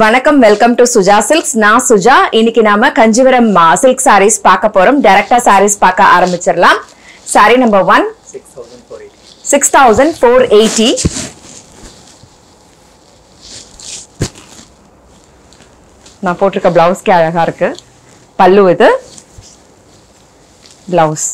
வணக்கம், welcome to Suja silks. நான் சுஜா. இன்னைக்கு நாம கஞ்சிவரம் சில்க் சாரீஸ் பார்க்க போறோம். டைரக்டா சாரீஸ் பார்க்க ஆரம்பிச்சிடலாம். சாரி நம்பர் 1 6480. நான் போட்டிருக்க பிளவுஸ்க்கு அழகா இருக்கு. பல்லு இது பிளவுஸ்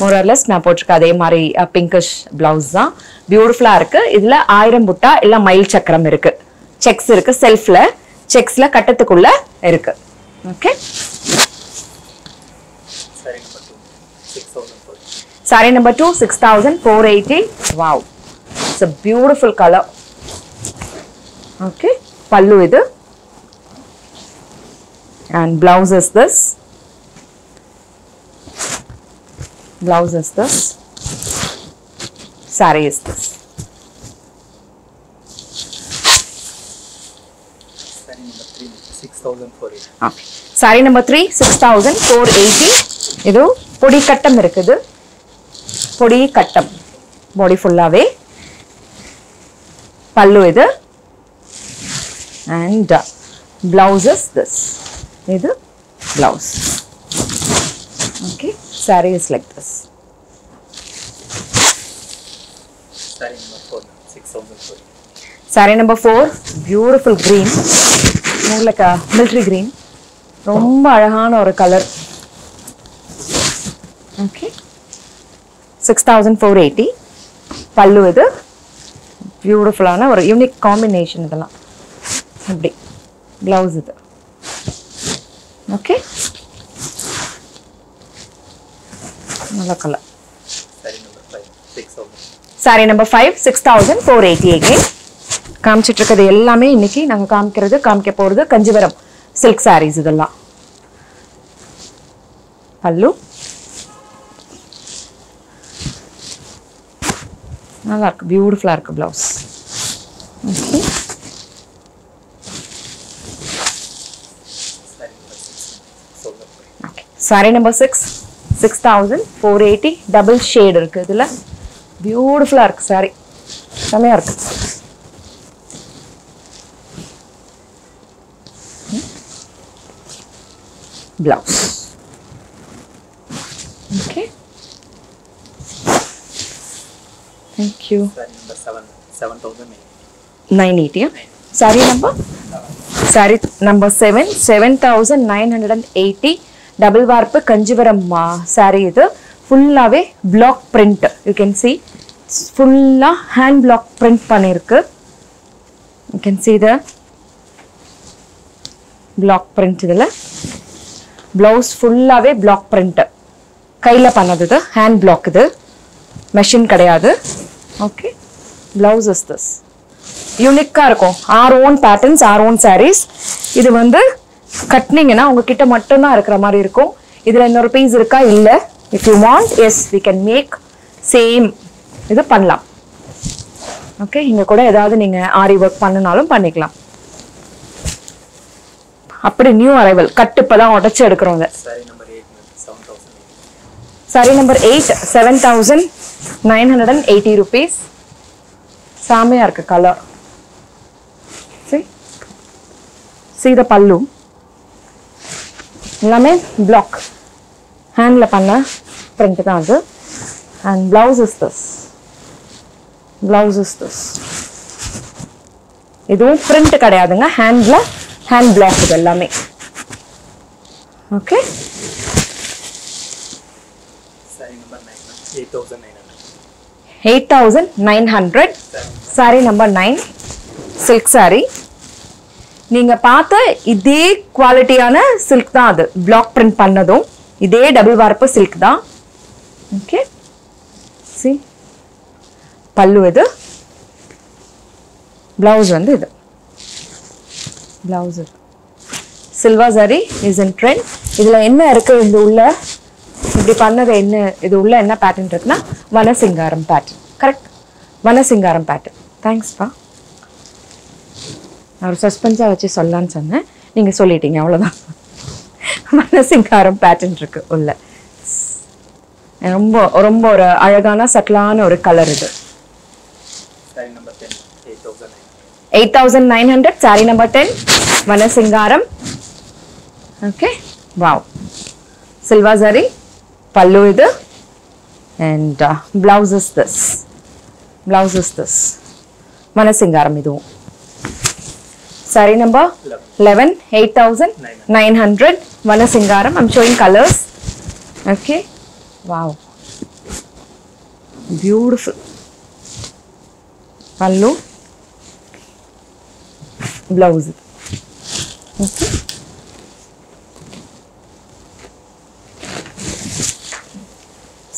மோரலஸ் நான் போட்டிருக்க அதே மாதிரி பிங்கிஷ் பிளவுஸ் தான். பியூட்டிஃபுல்லா இருக்கு. இதுல 1000 புட்டா இல்ல மயில் சக்கரம் இருக்கு. செக்ஸ் இருக்கு. செல்ஃப்ல செக்ஸ்ல கட்டத்துக்குள்ள இருக்கு. Okay, sari number 2 6480. Wow, it's a beautiful color. Okay, பல்லு இது and blouse is this, saree is this. Sari number 3 6480. இது பொடி கட்டம் இருக்குது. பொடி கட்டம் பாடி ஃபுல்லாவே. பல்லு இது and blouse is this. இது blouse. Okay, saree is like this. Saree number 4 6480. Saree number 4 beautiful green. மூலக்கா மிலிட்டரி கிரீன், ரொம்ப அழகான ஒரு கலர். ஓகே, 6480. பல்லு இது பியூட்டிஃபுல்லான ஒரு யூனிக் காம்பினேஷன். இதெல்லாம் அப்படி பிளவுஸ் இது. ஓகே, நல்ல கலர். சாரி நம்பர் 5 6480. அகைன் காமிச்சிட்டு இருக்கிறது எல்லாமே இன்னைக்கு நாங்கள் காமிக்க போகிறது கஞ்சிவரம் சில்க் சாரீஸ். இதெல்லாம் பல்லு நல்லா இருக்கு. பியூட்டிஃபுல்லாக இருக்கு blouse. Okay, sari number 6 6480. Double shade இருக்கு. இதில் பியூட்டிஃபுல்லாக இருக்கு. சாரி செம்மையாக இருக்கு. Blouse. Okay, thank you. Sari number 7 7980. Double வார்ப்பு கஞ்சிவரம் சாரி. இது ஃபுல்லாகவே block print. You can see ஃபுல்லாக ஹேண்ட் பிளாக் பிரிண்ட் பண்ணியிருக்கு. You can see the block print. இதில் பிளவுஸ் ஃபுல்லாகவே பிளாக் பிரிண்ட். கையில் பண்ணது இது. Hand block. இது மெஷின் கிடையாது. Okay, blouse is this. யூனிக்காக இருக்கும். Our own patterns, our own saris. இது வந்து கட்டினீங்கன்னா உங்ககிட்ட மட்டும்தான் இருக்கிற மாதிரி இருக்கும். இதில் இன்னொரு பீஸ் இருக்கா? இல்லை. If you want, yes we can make same. இது பண்ணலாம். ஓகே, இங்கே கூட ஏதாவது நீங்கள் ஆரி ஒர்க் பண்ணினாலும் பண்ணிக்கலாம். அப்படி நியூ அரைவல் கட் இப்பதான் உடைச்சு எடுக்கிறோம். Sari number 8 7980 rupees. சாமியா இருக்கு கலர். சீத பல்லு எல்லாமே பிளாக் ஹேண்ட்ல பண்ண பிரிண்ட் தான் அது. And blouse is this. இதுவும் பிரிண்ட் கிடையாதுங்க. ஹேண்ட் பிளாக் இது எல்லாமே. Okay, sari number 8900. Sari number 9 silk sari. நீங்கள் பார்த்த இதே குவாலிட்டியான சில்க் தான் அது. பிளாக் பிரிண்ட் பண்ணதும் இதே டபுள் வார்ப்பு சில்க் தான். ஓகே, சி பல்லு இது. பிளவுஸ் வந்து இது blouse. Silver sari is in trend. இதில் என்ன இருக்குது? இது உள்ள இப்படி பண்ணது என்ன? இது உள்ள என்ன பேட்டர்ன் இருக்குன்னா வனசிங்காரம் பேட்டர்ன். கரெக்ட், வனசிங்காரம் பேட்டர்ன். தேங்க்ஸ்ப்பா. நான் ஒரு சஸ்பென்ஸாக வச்சு சொல்லலான்னு சொன்னேன், நீங்கள் சொல்லிட்டீங்க, அவ்வளோதான். வனசிங்காரம் பேட்டர்ன் இருக்கு உள்ள. ரொம்ப ரொம்ப ஒரு அழகான சட்டலான ஒரு கலர் இது. 8,900. Saree number 10. Vanasingaram. Okay. Wow. Silva zari. Pallu idu. And blouse is this. Blouse is this. Vanasingaram idu. Saree number 11. 8,900. Vanasingaram. I'm showing colors. Okay. Wow. Beautiful. Pallu. Blouse. Okay.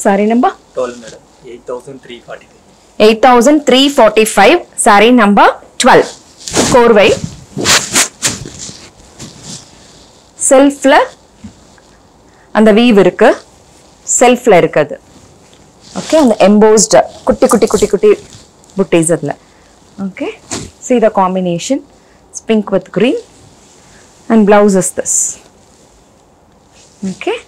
Saree number? 12 madam. 8,345. 8,345. Saree number 12. Korvai. Self-ல அந்த weave இருக்கு. Self-ல இருக்குது. Okay, and the embossed kutti butties adla. Okay, see the combination. It's pink with green and blouse is this. Okay.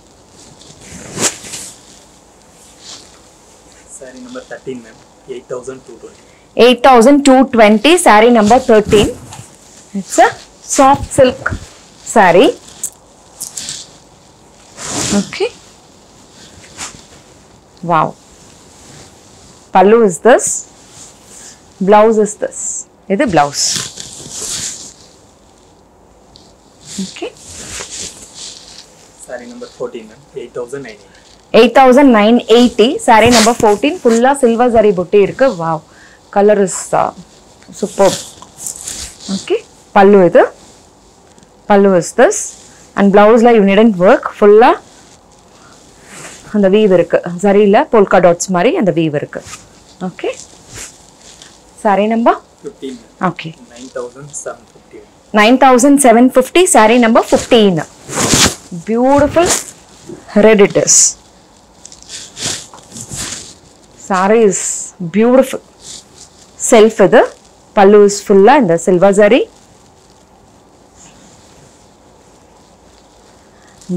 Saree number 13 ma'am. 8,220. 8,220. Saree number 13. It's a soft silk saree. Okay. Wow. Pallu is this, blouse is this. This is blouse. Okay. Saree number 14, 8,980. 8,980. Saree number 14, fulla silver zari butti irukku. Wow. Color is superb. Okay. Pallu idu. Pallu is this. And blouse la you needn't work. Fulla and the weave irukku. Zari la polka dots mari and the weave irukku. Okay. Saree number 15. Okay. 9,750. 9,750. Saree number 15. Beautiful red it is. Saree is beautiful. Self idu. Pallu is fulla and the silver zari.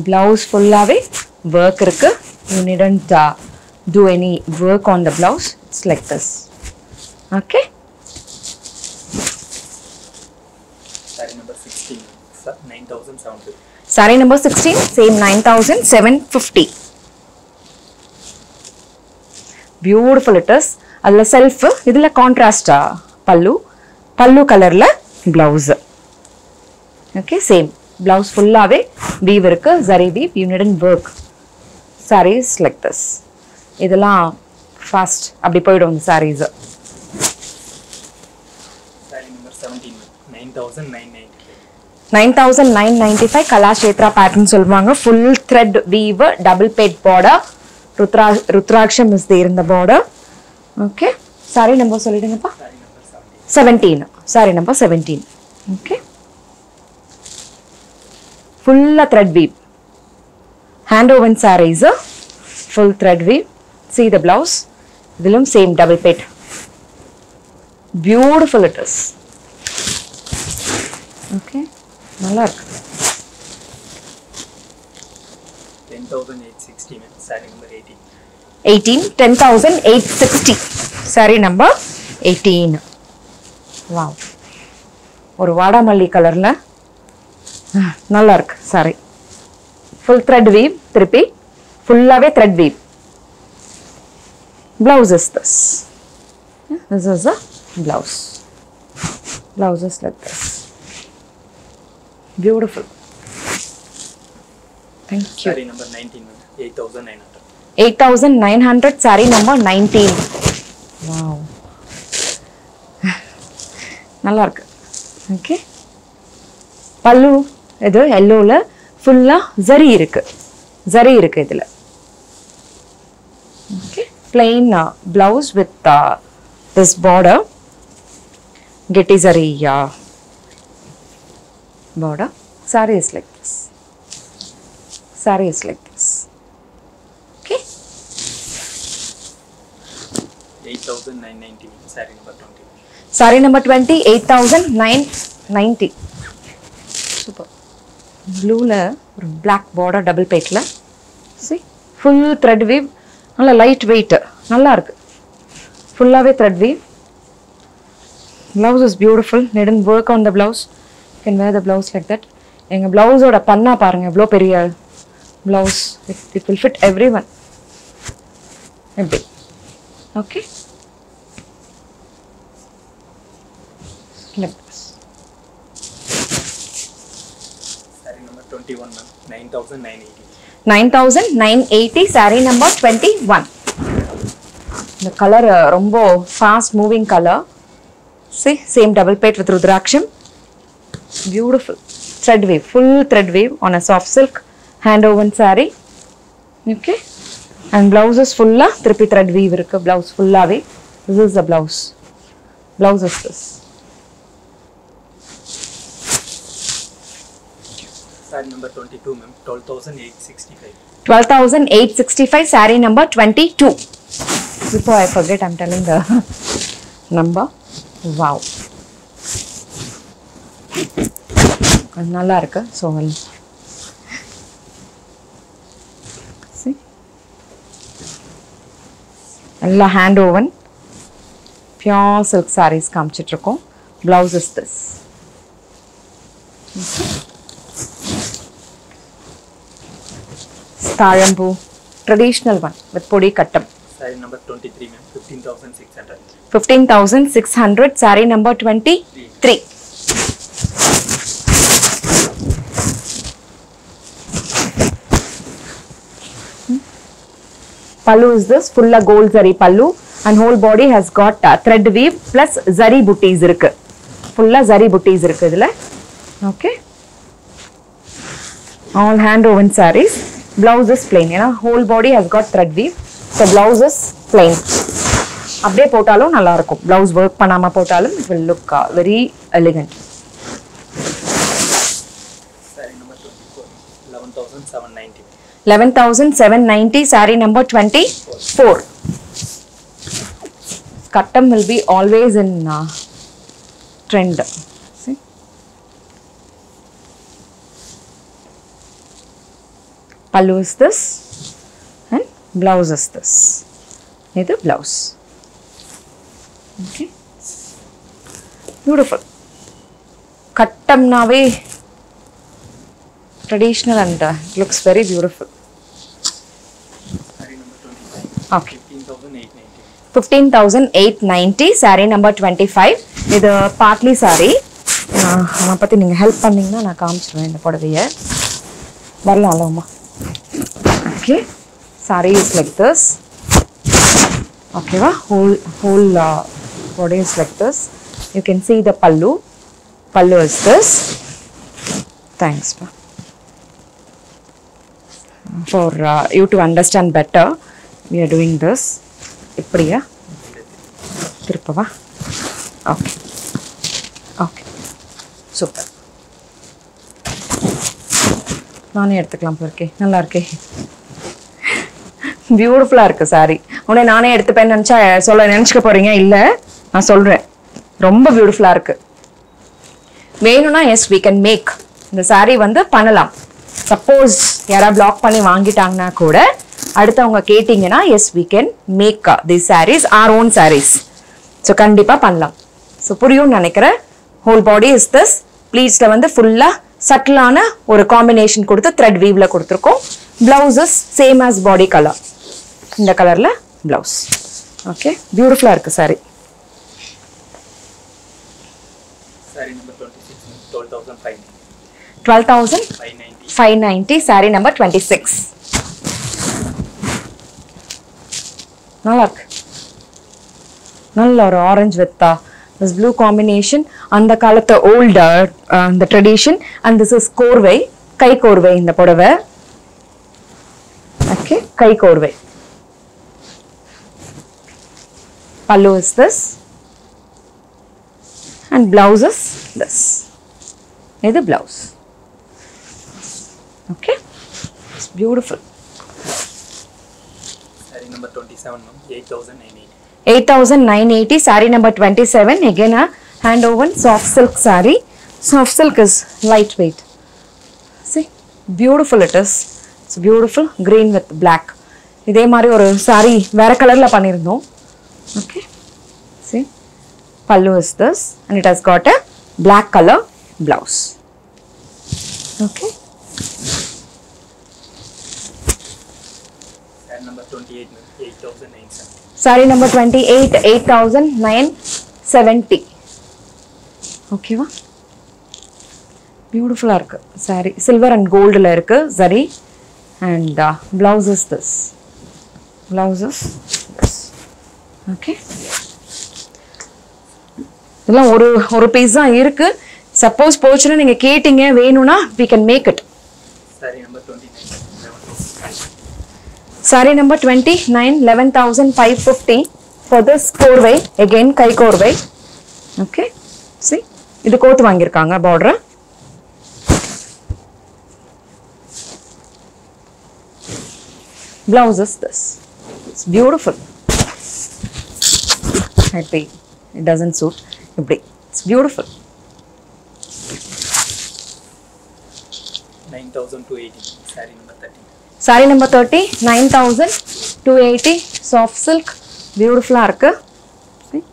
Blouse fulla ve work irukku. You needn't do any work on the blouse. It's like this. Okay. Saree number 16, 9,750. Saree number 16, same 9,750. Beautiful it is. Adla self, idla contrast pallu. Pallu color la blouse. Okay, same. Blouse full away. Weave irukku, zari weave. You needn't work. Sarees like this. Idala fast abdi poidum sarees. Saree number 17, 9,995. 9,995. Kalashetra pattern solvanga. Full thread weave, double paid border. Rudraksham is there in the border. Okay. Saree number solidinga pa? Saree number 17. Saree number 17. Okay. Full thread weave. Hand woven saree is a full thread weave. See the blouse. Willum same double pet. Beautiful it is. Okay. Nalak. 10,860. Saree number 18. 10,860. Saree number 18. Wow. ஒரு வாடாமல்லி கலர்ல நல்லா இருக்கு sorry. Full thread weave திருப்பி ஃபுல்லாகவே thread weave. Blouse is this. This is a blouse. Blouses like this. Beautiful. Thank you. Sari number 19. 8,900. 8,900. Sari number 19. Wow நல்லா இருக்கு. Okay. பல்லு இது எல்லோவில் ஃபுல்லாக ஜரி இருக்குது. ஜரி இருக்குது இதில். Okay. Plain blouse with this border. கெட்டி ஜரி border. Sari is like this. Sari is like this. Okay. 8,990. Sari number 20. Sari number 20. 8,990. Super. Blue la, black border double page la. See, full thread weave, nalla light weight, nalla irukku. Full away thread weave, Blouse is beautiful. Didn't work on the blouse. You can wear the blouse like that. Enga blouse oda panna paarenga evlo periya blouse. It will fit everyone. Okay. Like this. Saree number 21, ma'am. 9,980. 9,980. Saree number 21. The color rombo fast moving color. See, same double plate with Rudraksham. Beautiful. Thread weave, full thread weave on a soft silk hand woven saree. Okay. And blouse is full trippy thread weave irukku. Blouse full away. This is the blouse. Blouse is this. Saree number 22, ma'am. 12,865. 12,865. Saree number 22. Before I forget, I'm telling the number. Wow. So well. See? Alla hand woven. Pure silk sarees kamchitrukom. Blouse is this. Starambu. Traditional one with podi kattam. Saree number 23, ma'am. 15,600. 15,600. Saree number 23. Pallu is this full gold zari pallu and whole body has got thread weave plus zari booties irukku. Full zari booties irukku idhula. Okay. All hand woven sarees. Blouse is plain. Whole body has got thread weave. So blouse is plain. Abde potalum nalla irukum. Blouse work panama potalum it will look very elegant. Saree number 24, 11,790. 11,790, saree number 24. Kattam will be always in trend. See? Pallu is this and blouse is this. Neither blouse. Okay. Beautiful. Kattam nave. Traditional and looks very beautiful. Saree number 25. Okay. 15,890. 15,890. Saree number 25. This is partly saree. I will help you. I will help. Okay. Saree is like this. Okay. Whole body is like this. You can see the pallu. Pallu is this. Thanks. For you to understand better, we are doing this. Ippadiya? Thirupava? Okay. Okay. Super. Nani eduthukalam porke. Nalla irukke. Beautiful ah irukku saree. Unai nane eduthupen nencha solla nenachika poringa illa. Na solren. Romba beautiful ah irukku. Venuna yes we can make. Indha saree vandu pannalam. Suppose yara block panni vaangitaangna kuda aduthavanga ketingena yes we can make these sarees our own sarees so kandipa pannalam so puriyum nenikira whole body is this pleats la vandu full subtle ana or combination koduthu thread weave la koduthirkom blouse is same as body color inda color la blouse okay beautiful ah irukku saree saree number 26 12,500 12,590. Saree number 26. Nalak orange with this blue combination and the color the older the tradition and this is Korvai, Kai Korvai in the podava. Okay, Kai Korvai. Pallu is this and blouse is this. This is blouse. Okay, it's beautiful. Saree number 27, 8,980. 8,980. Saree number 27. Again, a hand woven soft silk saree. Soft silk is lightweight. See, beautiful it is. It's beautiful, green with black. This is a saree. Where color la panirundom. Okay, see, Pallu is this, and it has got a black color blouse. Okay. Saree number 28, 8,970. Saree number 28, 8,970. Okay, va? Beautiful arc. Saree silver and gold la irukku saree, and blouse is this. Blouse is this. Okay. இதெல்லாம் ஒரு piece தான் இருக்கு. Suppose போச்சுன்னா நீங்க கேட்டிங்க வேணும்னா we can make it. Saree number 29. Saree number 29, 11,550 for this Korvai, again Kai Korvai. Okay, see இது கோட் வாங்கிருக்காங்க border. Blouse is this. It's beautiful. Happy. It doesn't suit. It's beautiful. 9,280. Saree number 30. Saree number 30. 9,280. Soft silk. Beautiful arc. See.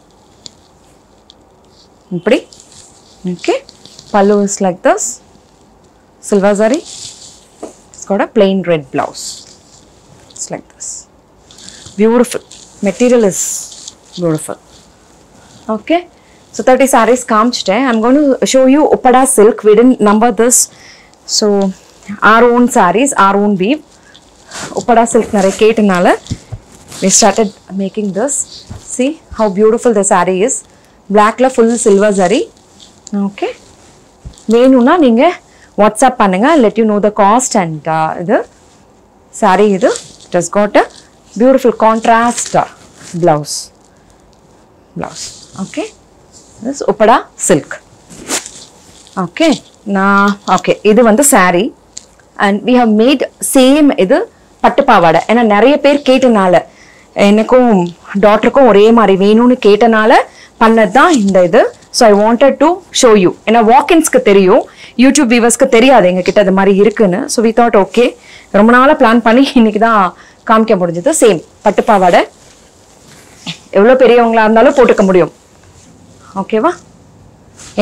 Pretty. Okay. Pallu is like this. Silver saree. It's got a plain red blouse. It's like this. Beautiful. Material is beautiful. Okay. So 30 sarees kaamchiten. I'm going to show you Upada silk. We didn't number this. So our own sarees, our own weave. Upada silk nare ketanala we started making this. See how beautiful the saree is. Black la full silver saree. Okay. Venuna neenga WhatsApp pannunga. Let you know the cost and the saree idu. It has got a beautiful contrast blouse. Blouse. Okay. This is Upada silk. Okay. Now, okay. This is the saree. And we have made same this pattu pavada. And nariya per ketanala. Enakkum daughter ku ore mari venunu ketanala pannadha inda idu. So I wanted to show you. Ena walk-ins ku theriyum. YouTube viewers ku theriyadhu enga kitta ad mari irukunu. So we thought okay. Romba naala plan panni innikku da kaamikka mudinjadhu same pattu pavada. எவ்வளோ பெரியவங்களா இருந்தாலும் போட்டுக்க முடியும். ஓகேவா?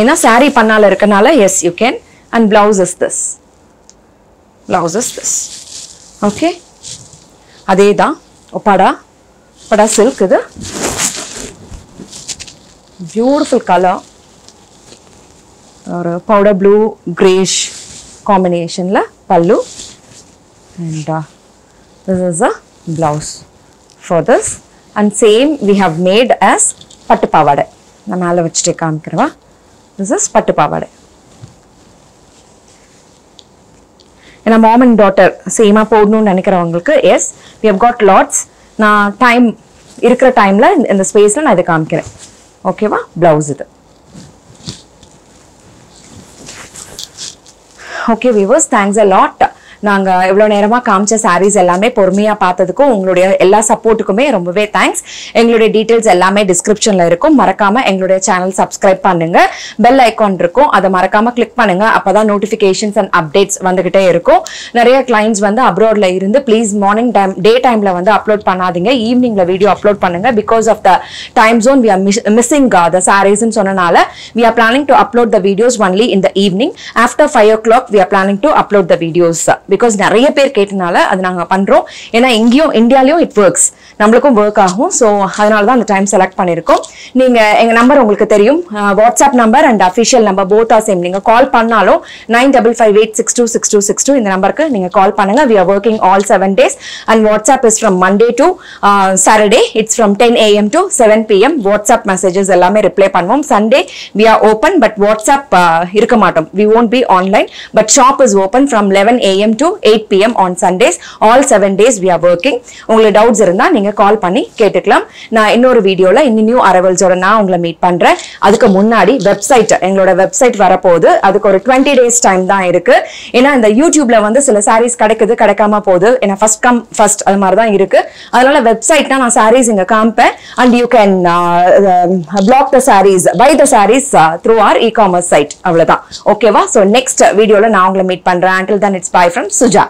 ஏன்னா saree பண்ணால இருக்கனால yes you can. And blouse is this. Blouse is this. Okay. அதே தான் Upada silk இது. Beautiful colour. ஒரு பவுடர் ப்ளூ கிரேஷ் காம்பினேஷன்ல பல்லு. And this is a blouse for this. And same we have made as pattu pavada. நான் மேலே வச்சுட்டே காமிக்கிறவா. This is pattu pavada. ஏன்னா mom and daughter சேமாக போடணும்னு நினைக்கிறவங்களுக்கு yes, we have got lots. நான் டைம் இருக்கிற டைமில் இந்த ஸ்பேஸில் நான் இதை காமிக்கிறேன். ஓகேவா? பிளவுஸ் இது. Okay viewers, thanks a lot. நாங்கள் எவ்வளோ நேரமாக காமிச்ச சாரீஸ் எல்லாமே பொறுமையாக பார்த்ததுக்கும் உங்களுடைய எல்லா சப்போர்ட்டுக்குமே ரொம்பவே தேங்க்ஸ். எங்களுடைய டீட்டெயில்ஸ் எல்லாமே டிஸ்கிரிப்ஷனில் இருக்கும். மறக்காமல் எங்களுடைய சேனல் சப்ஸ்கிரைப் பண்ணுங்கள். பெல் ஐக்கான் இருக்கும், அதை மறக்காமல் கிளிக் பண்ணுங்கள். அப்போ தான் நோட்டிஃபிகேஷன்ஸ் அண்ட் அப்டேட்ஸ் வந்துக்கிட்டே இருக்கும். நிறைய கிளைண்ட்ஸ் அப்ராடில் இருந்து ப்ளீஸ் மார்னிங் டைம் டே டைமில் அப்லோட் பண்ணாதீங்க, ஈவினிங்கில் வீடியோ அப்லோட் பண்ணுங்கள். Because of the time zone we are missing the சாரீஸ்ன்னு சொன்னனால we are planning to upload the videos only in the evening after 5 o'clock. We are planning to upload the videos because நிறைய பேர் கேட்டனால அது நாங்கள் பண்ணுறோம். ஏன்னா இங்கேயும் இந்தியாலையும் இட் ஒர்க்ஸ், நம்மளுக்கும் ஒர்க் ஆகும். ஸோ அதனால தான் அந்த டைம் செலக்ட் பண்ணியிருக்கோம். நீங்கள் எங்கள் நம்பர் உங்களுக்கு தெரியும், WhatsApp number and official number both are same. நீங்கள் கால் பண்ணாலும் 9558626262 இந்த நம்பருக்கு நீங்கள் கால் பண்ணுங்கள். We are working all 7 days and WhatsApp is from Monday to Saturday. It's from 10 AM to 7 PM. WhatsApp messages எல்லாமே ரிப்ளை பண்ணுவோம். Sunday we are open, but WhatsApp இருக்க மாட்டோம். We won't be online, but shop is open from 11 AM to 8 PM on Sundays. All 7 days we are working. உங்களுக்கு doubts இருந்தா நீங்க கால் பண்ணி கேட்டுக்கலாம். நான் இன்னொரு வீடியோல இன்னும் நியூ அரைவல்ஸோட நான் உங்களை மீட் பண்றேன். அதுக்கு முன்னாடி வெப்சைட், எங்களோட வெப்சைட் வரப்போகுது. அதுக்கு ஒரு 20 days டைம் தான் இருக்கு. ஏன்னா இந்த யூடியூப்ல சில சாரீஸ் கிடைக்குது, கிடைக்காம போகுது. ஏன்னா ஃபர்ஸ்ட் கம் ஃபர்ஸ்ட் அது மாதிரி தான் இருக்கு. அதனால வெப்சைட்னா நான் சாரீஸ் இங்க காமிப்பேன். And you can block the saris, buy the saris through our e-commerce site. அவ்வளவுதான். ஓகேவா? ஸோ நெக்ஸ்ட் வீடியோல நான் உங்களை மீட் பண்றேன். until then it's bye from Suja.